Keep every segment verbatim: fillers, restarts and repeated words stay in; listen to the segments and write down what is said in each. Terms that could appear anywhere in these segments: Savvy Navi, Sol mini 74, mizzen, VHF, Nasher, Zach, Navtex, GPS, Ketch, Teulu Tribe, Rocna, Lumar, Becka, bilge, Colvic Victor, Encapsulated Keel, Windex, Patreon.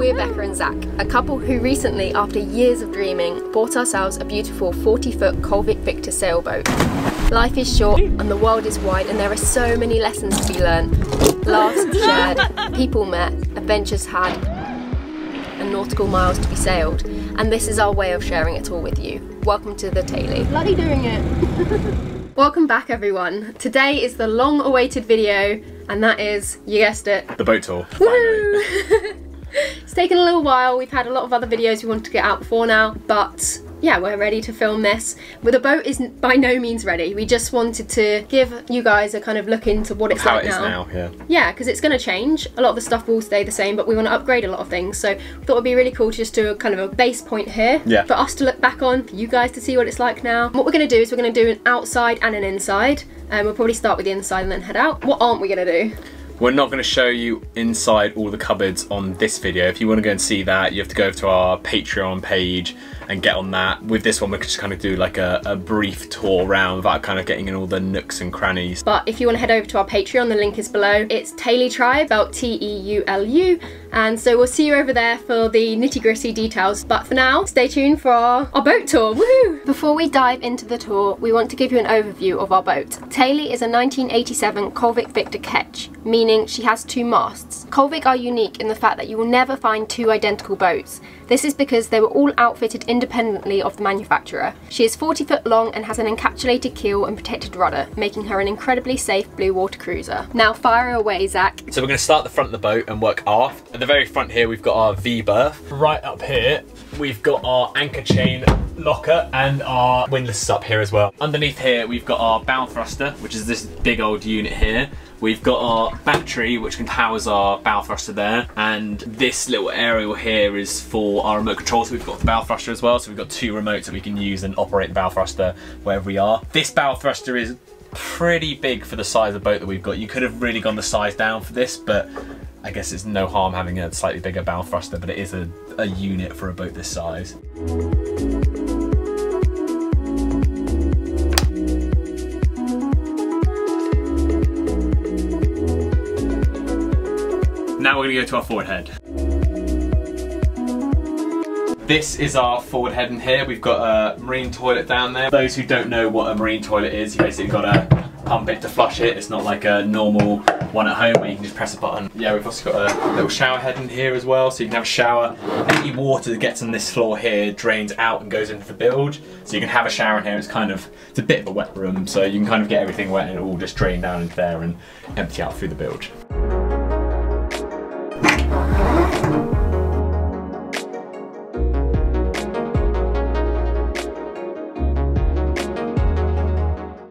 We're Becca and Zach, a couple who recently, after years of dreaming, bought ourselves a beautiful forty foot Colvic Victor sailboat. Life is short and the world is wide, and there are so many lessons to be learned. Laughs shared, people met, adventures had, and nautical miles to be sailed. And this is our way of sharing it all with you. Welcome to the Teulu. Bloody doing it. Welcome back, everyone. Today is the long-awaited video, and that is, you guessed it, the boat tour. Woo! It's taken a little while. We've had a lot of other videos we wanted to get out before now, but yeah, we're ready to film this. But the boat is by no means ready. We just wanted to give you guys a kind of look into what it's like now. How it is now, yeah. Yeah, because it's going to change. A lot of the stuff will stay the same, but we want to upgrade a lot of things. So we thought it'd be really cool to just do a kind of a base point here, yeah, for us to look back on, for you guys to see what it's like now. What we're going to do is we're going to do an outside and an inside, and um, we'll probably start with the inside and then head out. What aren't we going to do? We're not going to show you inside all the cupboards on this video. If you want to go and see that, you have to go over to our Patreon page and get on that. With this one, we could just kind of do like a, a brief tour around without kind of getting in all the nooks and crannies. But if you want to head over to our Patreon, the link is below. It's Teulu Tribe, spelled T E U L U. And so we'll see you over there for the nitty gritty details. But for now, stay tuned for our, our boat tour, woohoo! Before we dive into the tour, we want to give you an overview of our boat. Teulu is a nineteen eighty-seven Colvic Victor Ketch, meaning she has two masts. Colvic are unique in the fact that you will never find two identical boats. This is because they were all outfitted independently of the manufacturer. She is forty foot long and has an encapsulated keel and protected rudder, making her an incredibly safe blue water cruiser. Now fire away, Zach. So we're going to start the front of the boat and work aft. At the very front here we've got our V berth. Right up here we've got our anchor chain locker and our windlass is up here as well. Underneath here we've got our bow thruster, which is this big old unit here. We've got our battery, which can powers our bow thruster there. And this little aerial here is for our remote control. So we've got the bow thruster as well. So we've got two remotes that we can use and operate the bow thruster wherever we are. This bow thruster is pretty big for the size of the boat that we've got. You could have really gone the size down for this, but I guess it's no harm having a slightly bigger bow thruster, but it is a, a unit for a boat this size. Now we're going to go to our forward head. This is our forward head in here. We've got a marine toilet down there. Those who don't know what a marine toilet is, you basically got to pump it to flush it. It's not like a normal one at home where you can just press a button. Yeah, we've also got a little shower head in here as well, so you can have a shower. Any water that gets on this floor here drains out and goes into the bilge. So you can have a shower in here. It's kind of, it's a bit of a wet room, so you can kind of get everything wet and it all just drain down into there and empty out through the bilge.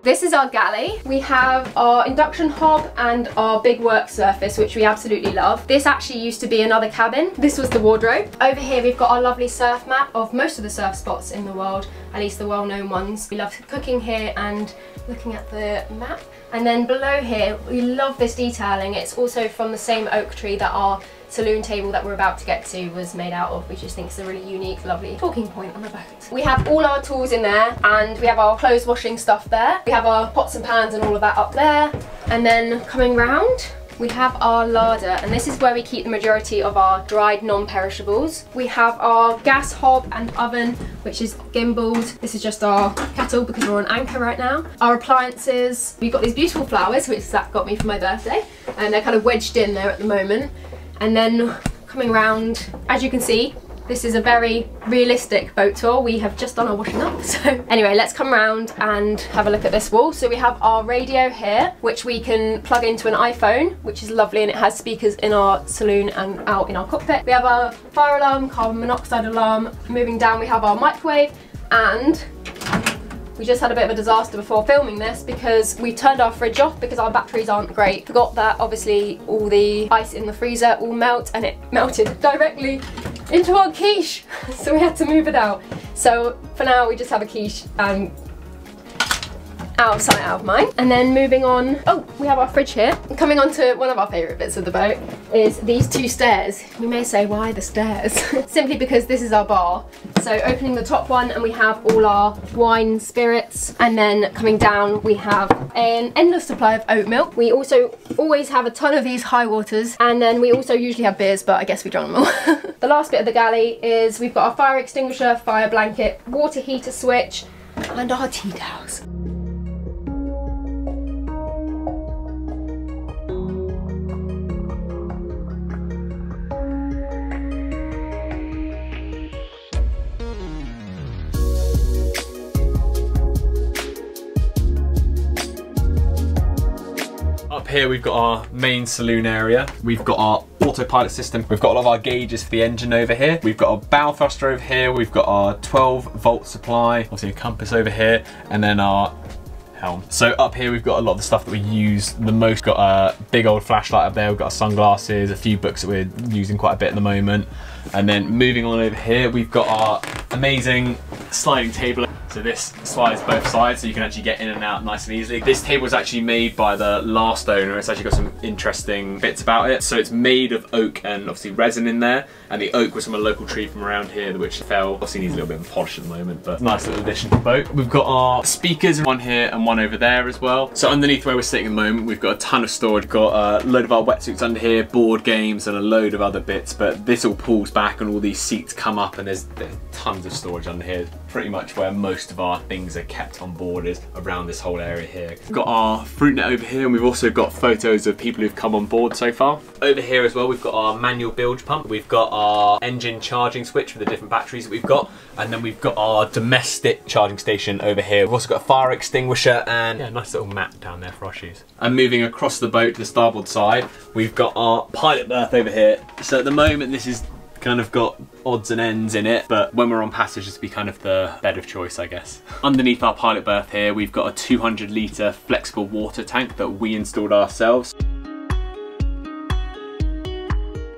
This is our galley. We have our induction hob and our big work surface, which we absolutely love. This actually used to be another cabin. This was the wardrobe. Over here we've got our lovely surf map of most of the surf spots in the world, at least the well-known ones. We love cooking here and looking at the map. And then below here, we love this detailing. It's also from the same oak tree that our saloon table that we're about to get to was made out of, which I just think is a really unique, lovely talking point on the boat. We have all our tools in there, and we have our clothes washing stuff there. We have our pots and pans and all of that up there. And then coming round, we have our larder, and this is where we keep the majority of our dried non-perishables. We have our gas hob and oven, which is gimbaled. This is just our kettle because we're on anchor right now. Our appliances. We've got these beautiful flowers, which Zach got me for my birthday, and they're kind of wedged in there at the moment. And then coming round, as you can see, this is a very realistic boat tour. We have just done our washing up. So anyway, let's come round and have a look at this wall. So we have our radio here, which we can plug into an iPhone, which is lovely, and it has speakers in our saloon and out in our cockpit. We have our fire alarm, carbon monoxide alarm. Moving down, we have our microwave, and we just had a bit of a disaster before filming this because we turned our fridge off because our batteries aren't great. Forgot that obviously all the ice in the freezer all melt, and it melted directly into our quiche. So we had to move it out. So for now we just have a quiche and out of sight, out of mind. And then moving on, oh, we have our fridge here. Coming on to one of our favourite bits of the boat is these two stairs. You may say, why the stairs? Simply because this is our bar. So opening the top one and we have all our wine, spirits, and then coming down we have an endless supply of oat milk. We also always have a ton of these high waters, and then we also usually have beers, but I guess we drank them all. The last bit of the galley is we've got our fire extinguisher, fire blanket, water heater switch, and our tea towels. Up here we've got our main saloon area, we've got our autopilot system, we've got all of our gauges for the engine over here, we've got our bow thruster over here, we've got our twelve volt supply, obviously a compass over here, and then our helm. So up here we've got a lot of the stuff that we use the most. Got a big old flashlight up there, we've got our sunglasses, a few books that we're using quite a bit at the moment. And then moving on over here, we've got our amazing sliding table. So this slides both sides, so you can actually get in and out nice and easily. This table is actually made by the last owner. It's actually got some interesting bits about it. So it's made of oak and obviously resin in there. And the oak was from a local tree from around here, which fell. Obviously needs a little bit of polish at the moment, but nice little addition to the boat. We've got our speakers, one here and one over there as well. So underneath where we're sitting at the moment, we've got a ton of storage. We've got a load of our wetsuits under here, board games, and a load of other bits. But this all pulls back and all these seats come up, and there's, there's tons of storage under here. Pretty much where most of our things are kept on board is around this whole area here. We've got our fruit net over here, and we've also got photos of people who've come on board so far. Over here as well, we've got our manual bilge pump, we've got our engine charging switch for the different batteries that we've got, and then we've got our domestic charging station over here. We've also got a fire extinguisher and yeah, a nice little mat down there for our shoes. And moving across the boat to the starboard side, we've got our pilot berth over here. So at the moment this is kind of got odds and ends in it, but when we're on passage this will be kind of the bed of choice, I guess. Underneath our pilot berth here we've got a two hundred litre flexible water tank that we installed ourselves.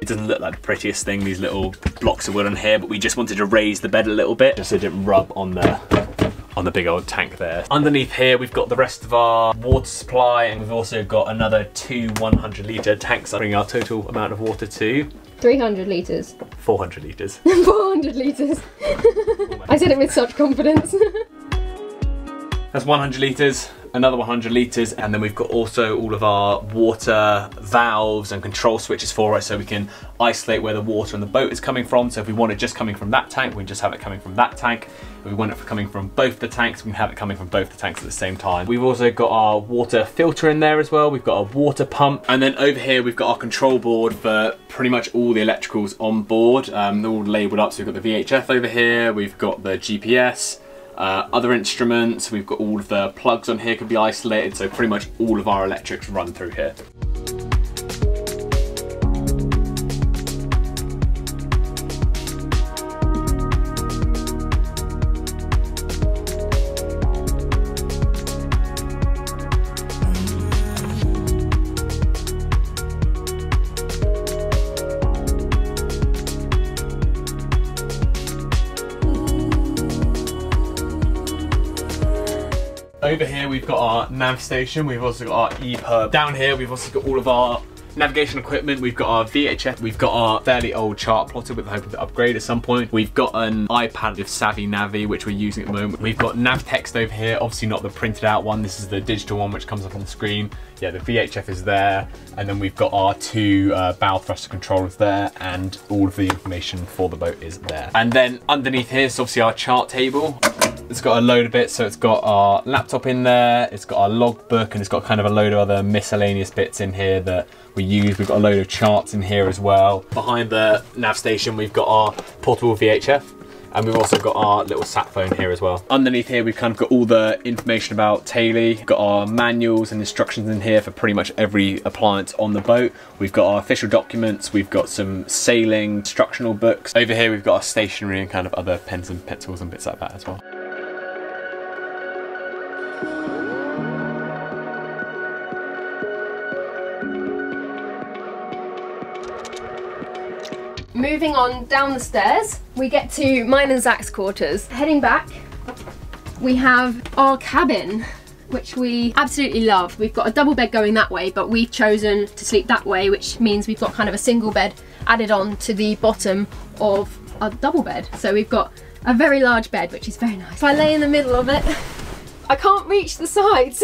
It doesn't look like the prettiest thing, these little blocks of wood on here, but we just wanted to raise the bed a little bit just so it didn't rub on the on the big old tank there. Underneath here we've got the rest of our water supply, and we've also got another two one hundred litre tanks, bringing our total amount of water to three hundred litres. four hundred litres. four hundred litres. I said it with such confidence. That's one hundred litres, another one hundred litres, and then we've got also all of our water valves and control switches for us, so we can isolate where the water in the boat is coming from. So if we want it just coming from that tank, we can just have it coming from that tank. If we want it coming from both the tanks, we can have it coming from both the tanks at the same time. We've also got our water filter in there as well. We've got a water pump. And then over here, we've got our control board for pretty much all the electricals on board. Um, they're all labeled up. So we've got the V H F over here. We've got the G P S. Uh, other instruments, we've got all of the plugs on here can be isolated, so pretty much all of our electrics run through here. Over here we've got our nav station, we've also got our e-pub. Down here we've also got all of our navigation equipment, we've got our V H F, we've got our fairly old chart plotter with the hope of upgrade at some point. We've got an iPad with Savvy Navi, which we're using at the moment. We've got Navtex over here, obviously not the printed out one, this is the digital one which comes up on the screen. Yeah, the V H F is there, and then we've got our two uh, bow thruster controllers there, and all of the information for the boat is there. And then underneath here is obviously our chart table. It's got a load of bits, so it's got our laptop in there, it's got our logbook, and it's got kind of a load of other miscellaneous bits in here that we use. We've got a load of charts in here as well. Behind the nav station, we've got our portable V H F, and we've also got our little sat phone here as well. Underneath here, we've kind of got all the information about Teulu, got our manuals and instructions in here for pretty much every appliance on the boat. We've got our official documents, we've got some sailing instructional books. Over here, we've got our stationery and kind of other pens and pencils and bits like that as well. Moving on down the stairs, we get to mine and Zach's quarters. Heading back, we have our cabin. which we absolutely love. We've got a double bed going that way, but we've chosen to sleep that way, which means we've got kind of a single bed added on to the bottom of a double bed. So we've got a very large bed, which is very nice. If I lay in the middle of it, I can't reach the sides.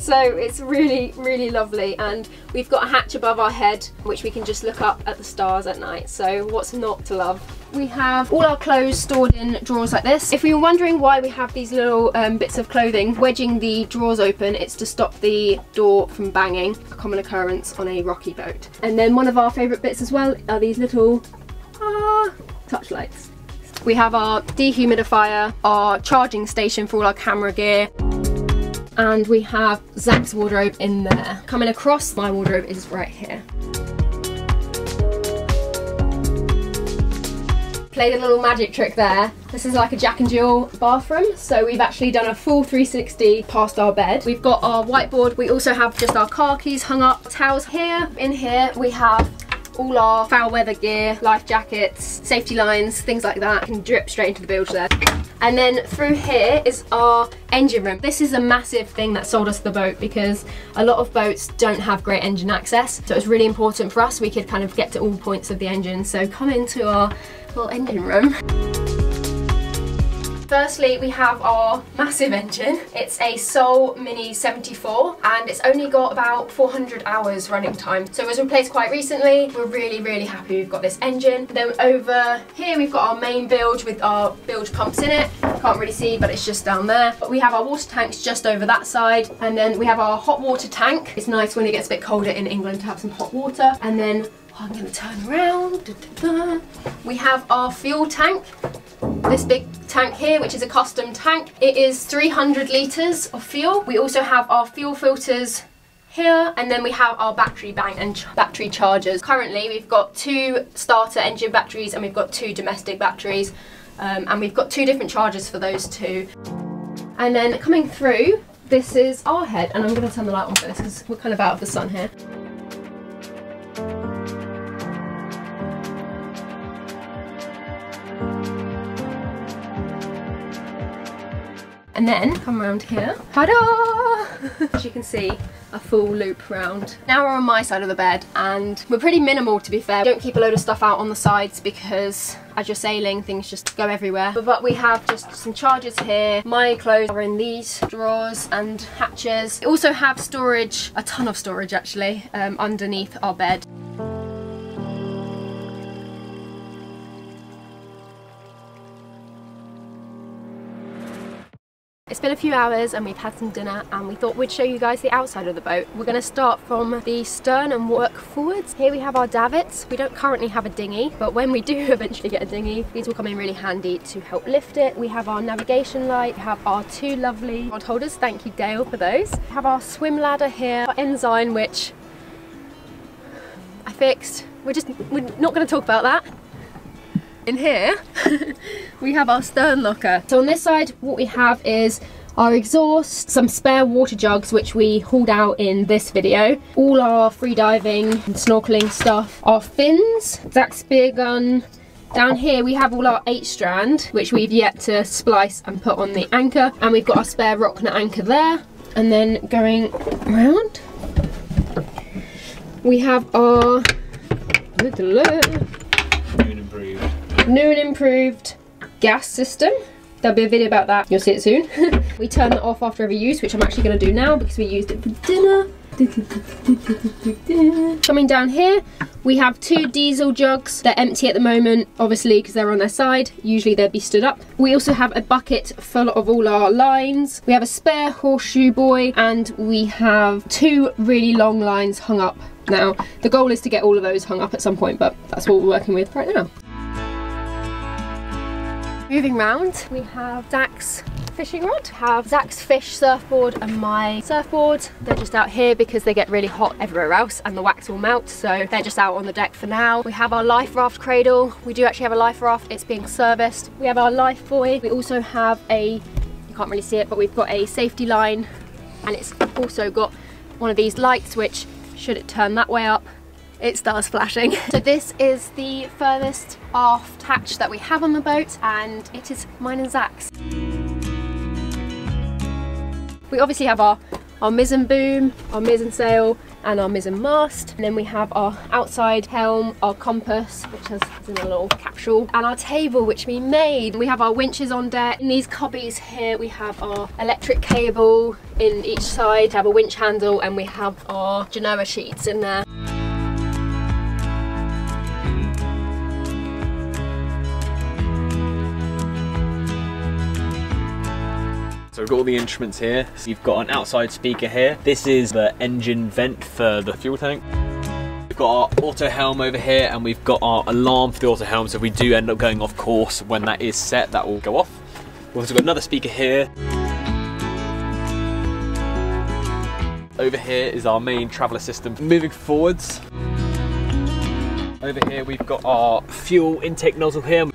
So it's really, really lovely. And we've got a hatch above our head, which we can just look up at the stars at night. So what's not to love? We have all our clothes stored in drawers like this. If you were wondering why we have these little um, bits of clothing wedging the drawers open, it's to stop the door from banging, a common occurrence on a rocky boat. And then one of our favourite bits as well are these little ah, touch lights. We have our dehumidifier, our charging station for all our camera gear, and we have Zach's wardrobe in there. Coming across, my wardrobe is right here. Played a little magic trick there. This is like a Jack and Jill bathroom, so we've actually done a full three sixty past our bed. We've got our whiteboard. We also have just our car keys hung up, towels here. In here we have all our foul weather gear, life jackets, safety lines, things like that. You can drip straight into the bilge there. And then through here is our engine room. This is a massive thing that sold us the boat, because a lot of boats don't have great engine access, so it's really important for us. We could kind of get to all points of the engine, so come into our little engine room. Firstly, we have our massive engine. It's a Sol mini seventy-four, and it's only got about four hundred hours running time, so it was replaced quite recently. We're really, really happy we've got this engine. Then over here we've got our main bilge with our bilge pumps in it. Can't really see, but it's just down there. But we have our water tanks just over that side, and then we have our hot water tank. It's nice when it gets a bit colder in England to have some hot water. And then I'm gonna turn around. Da, da, da. We have our fuel tank, this big tank here, which is a custom tank. It is three hundred litres of fuel. We also have our fuel filters here, and then we have our battery bank and ch battery chargers. Currently we've got two starter engine batteries and we've got two domestic batteries, um, and we've got two different chargers for those two. And then coming through, this is our head, and I'm going to turn the light on for this because we're kind of out of the sun here. And then come around here, ta-da! As you can see, a full loop round. Now we're on my side of the bed, and we're pretty minimal, to be fair. We don't keep a load of stuff out on the sides because as you're sailing, things just go everywhere. But we have just some chargers here. My clothes are in these drawers and hatches. We also have storage, a ton of storage actually, um, underneath our bed. It's been a few hours and we've had some dinner, and we thought we'd show you guys the outside of the boat. We're going to start from the stern and work forwards. Here we have our davits. We don't currently have a dinghy, but when we do eventually get a dinghy, these will come in really handy to help lift it. We have our navigation light. We have our two lovely rod holders. Thank you, Dale, for those. We have our swim ladder here, our ensign, which I fixed. We're just we're not going to talk about that. In here we have our stern locker. So on this side what we have is our exhaust, some spare water jugs which we hauled out in this video, all our free diving and snorkeling stuff, our fins, Zach's spear gun. Down here we have all our eight strand which we've yet to splice and put on the anchor, and we've got our spare Rocna anchor there. And then going round we have our new and improved gas system. There'll be a video about that, you'll see it soon. We turn it off after every use, which I'm actually going to do now because we used it for dinner. Coming down here we have two diesel jugs. They're empty at the moment obviously because they're on their side, usually they'd be stood up. We also have a bucket full of all our lines. We have a spare horseshoe buoy, and we have two really long lines hung up now. The goal is to get all of those hung up at some point, but that's what we're working with right now. Moving round, we have Zach's fishing rod. We have Zach's fish surfboard and my surfboard. They're just out here because they get really hot everywhere else and the wax will melt, so they're just out on the deck for now. We have our life raft cradle. We do actually have a life raft, it's being serviced. We have our life buoy. We also have a, you can't really see it, but we've got a safety line, and it's also got one of these lights which, should it turn that way up, it starts flashing. So this is the furthest aft hatch that we have on the boat, and it is mine and Zach's. We obviously have our, our mizzen boom, our mizzen sail, and our mizzen mast. And then we have our outside helm, our compass, which has is in a little capsule, and our table, which we made. We have our winches on deck. In these cubbies here, we have our electric cable in each side, we have a winch handle, and we have our Genoa sheets in there. So we've got all the instruments here. So you've got an outside speaker here. This is the engine vent for the fuel tank. We've got our auto helm over here, and we've got our alarm for the auto helm. So if we do end up going off course, when that is set, that will go off. We've also got another speaker here. Over here is our main traveller system. Moving forwards. Over here we've got our fuel intake nozzle here.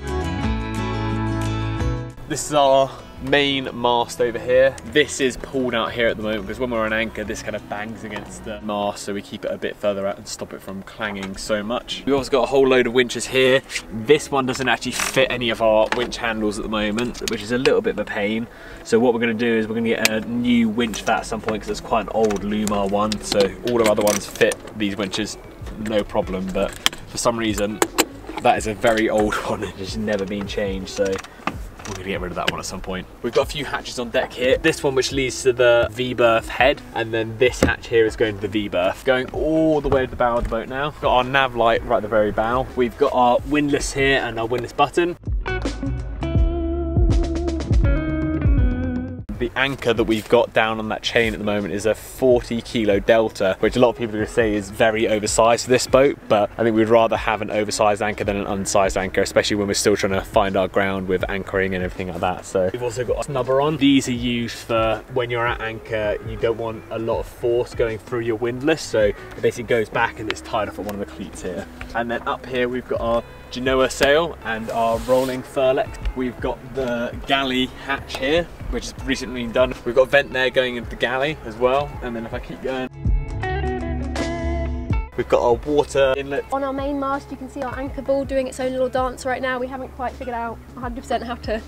This is our main mast over here. This is pulled out here at the moment because when we're on anchor, this kind of bangs against the mast, so we keep it a bit further out and stop it from clanging so much. We've also got a whole load of winches here. This one doesn't actually fit any of our winch handles at the moment, which is a little bit of a pain. So what we're going to do is we're going to get a new winch for that at some point because it's quite an old Lumar one. So all our other ones fit these winches, no problem. But for some reason, that is a very old one. It's just never been changed. So we're gonna get rid of that one at some point. We've got a few hatches on deck here. This one which leads to the V-berth head, and then this hatch here is going to the V-berth. Going all the way to the bow of the boat now. We've got our nav light right at the very bow. We've got our windlass here and our windlass button. The anchor that we've got down on that chain at the moment is a forty kilo delta, which a lot of people are going to say is very oversized for this boat, but I think we'd rather have an oversized anchor than an unsized anchor, especially when we're still trying to find our ground with anchoring and everything like that. So we've also got a snubber on. These are used for when you're at anchor, you don't want a lot of force going through your windlass, so it basically goes back and it's tied off at one of the cleats here. And then up here we've got our Genoa sail and our rolling furlect. We've got the galley hatch here, which has recently been done. We've got a vent there going into the galley as well. And then if I keep going, we've got our water inlet. On our main mast, you can see our anchor ball doing its own little dance right now. We haven't quite figured out one hundred percent how to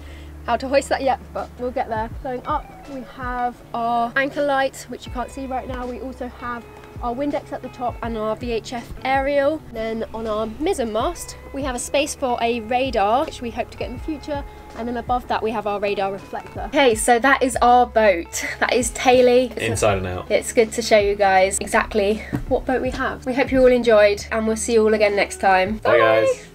how to hoist that yet, but we'll get there. Going up, we have our anchor light, which you can't see right now. We also have our Windex at the top and our V H F aerial. Then on our mizzen mast, we have a space for a radar, which we hope to get in the future. And then above that, we have our radar reflector. Okay, so that is our boat. That is Teulu. Inside and out. It's good to show you guys exactly what boat we have. We hope you all enjoyed, and we'll see you all again next time. Bye, Bye guys.